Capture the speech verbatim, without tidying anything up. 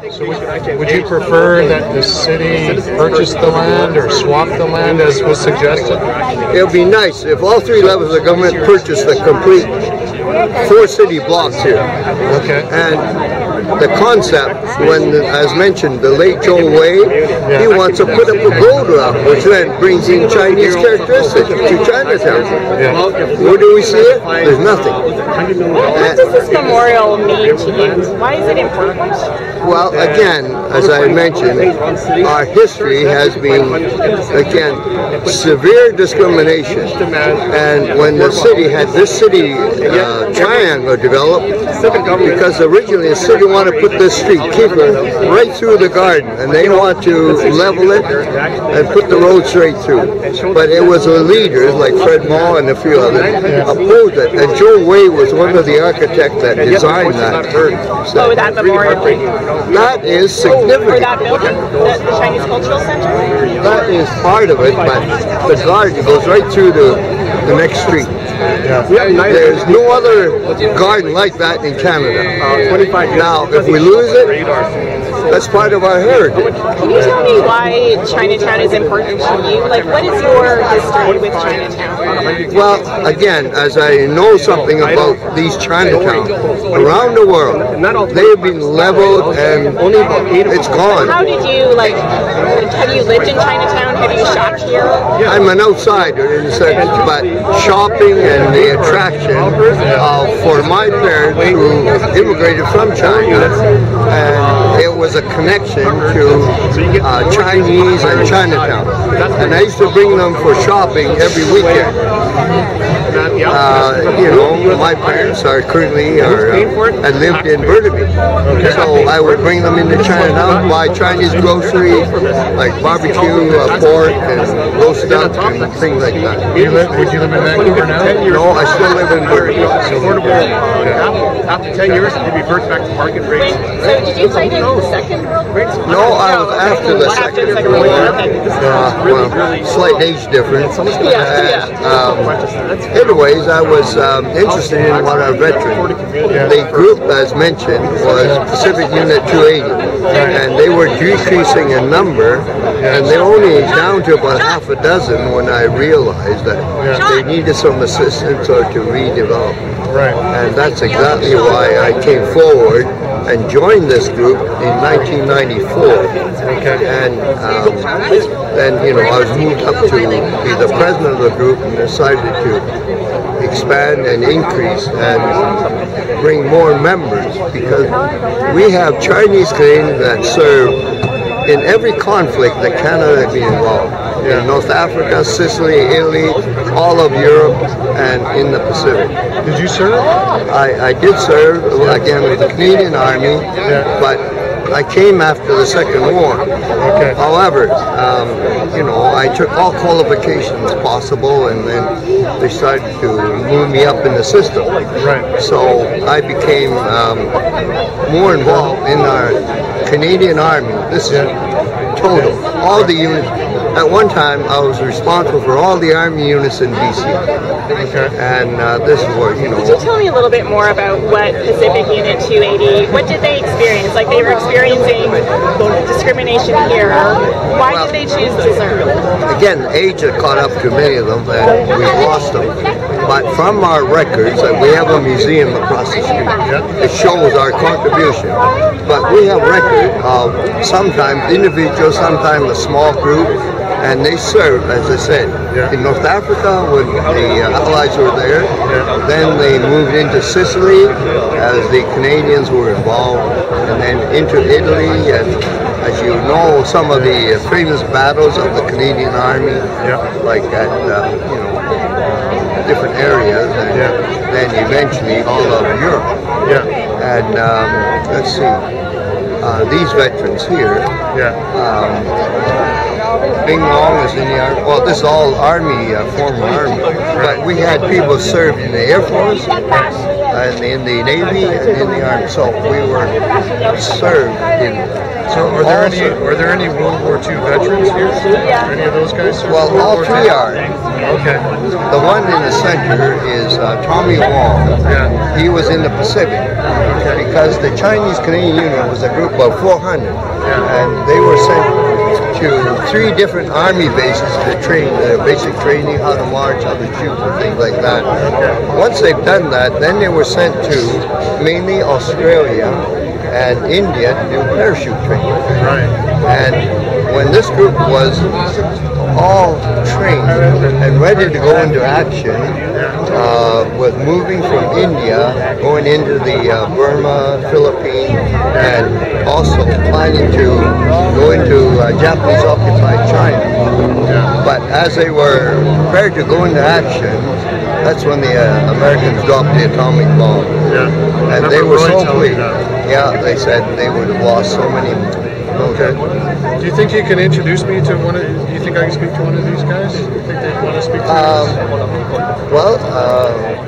Would you prefer that the city purchase the land or swap the land as was suggested? It would be nice if all three levels of government purchased the complete four city blocks here. Okay. And the concept, when, as mentioned, the late Joe Wai, yeah. he wants to put up a gold rock, which then brings in Chinese characteristics to Chinatown. Yeah. Where do we see it? There's nothing. What does this memorial mean to you? Why is it important? Well, again, as I mentioned, our history has been, again, severe discrimination. And when the city had this city uh, triangle developed, because originally the city wanted to put this street keeper right through the garden, and they want to level it and put the road straight through. But it was the leaders like Fred Ma and a few others opposed it, and Joe Wai was one of the architects that designed that. So oh, that memorial. That is significant. Or that building, the, the Chinese Cultural Center. That is part of it, but the garden goes right through the, the next street. Yeah. There's no other garden like that in Canada. Now, if we lose it, that's part of our heritage. Can you tell me why Chinatown is important to you? Like, what is your history with Chinatown? Well, again, as I know something about these Chinatowns around the world, they've been leveled and it's gone. How did you, like, have you lived in Chinatown? Have you shopped here? I'm an outsider in a sense, but shopping and the attraction uh, for my parents who immigrated from China, and it was a connection to uh, Chinese and Chinatown. And I used to bring them for shopping every weekend. Uh, you know, my parents are currently are, uh, and lived in Burnaby, so I would bring them into Chinatown, buy Chinese grocery like barbecue, uh, pork, and roast duck, and things like that. You live, would you live in Vancouver now? No, I still live in Burnaby. After ten years, you'd be burnt back to market rates. So did you play the Second World War? No, I was after the Second World War. Uh, well, slight age difference. Uh, um, Anyways, I was um, interested in what our veterans. The group, as mentioned, was Pacific Unit two eighty, and they were decreasing in number, and they only down to about half a dozen when I realized that they needed some assistance or to redevelop. And that's exactly why I came forward and joined this group in nineteen ninety-four. And um, then, you know, I was moved up to be the president of the group and decided to expand and increase and bring more members, because we have Chinese Canadians that serve in every conflict that Canada has been involved in, North Africa, Sicily, Italy, all of Europe, and in the Pacific. Did you serve? I, I did serve, again, with the Canadian Army, but I came after the Second War. Okay. However, um, you know, I took all qualifications possible, and then they started to move me up in the system. Right. So I became um, more involved in our Canadian Army. This is total. All the units. At one time, I was responsible for all the Army units in B C. Okay. And uh, this is where, you know... Could you tell me a little bit more about what Pacific Unit two eighty, what did they experience? Like, they were experiencing discrimination here. Why well, did they choose to serve? Again, age had caught up to many of them, and we lost them. But from our records, and we have a museum across the street, it shows our contribution. But we have record of sometimes individuals, sometimes a small group, and they served, as I said, yeah. in North Africa when the uh, Allies were there. Yeah. Then they moved into Sicily as the Canadians were involved, and then into Italy. And as you know, some of the famous battles of the Canadian Army, yeah. like at uh, you know different areas, and yeah. then eventually all of Europe. Yeah. And um, let's see, uh, these veterans here. Yeah. Um, Bing Long is in the Army. Well, this is all Army, uh, former Army. But we had people serve in the Air Force, and in the Navy and in the Army. So we were served in. So were there any were there any World War Two veterans here? Were any of those guys? Well, all three are. Okay. The one in the center is uh, Tommy Wong. Yeah. He was in the Pacific because the Chinese Canadian Union was a group of four hundred, yeah. And they were sent to three different army bases to train, uh, basic training, how to march, how to shoot, and things like that. Once they've done that, then they were sent to mainly Australia and India to do parachute training. Right. And when this group was all trained and ready to go into action, uh, with moving from India, going into the uh, Burma, Philippines, and also planning to go into uh, Japanese-occupied China. But as they were prepared to go into action, that's when the uh, Americans dropped the atomic bomb. And they were so pleased. Yeah, they said they would have lost so many. Okay. Do you think you can introduce me to one of? Do you think I can speak to one of these guys? Do you think they want to speak to um, us? Well, uh,